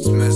It's me.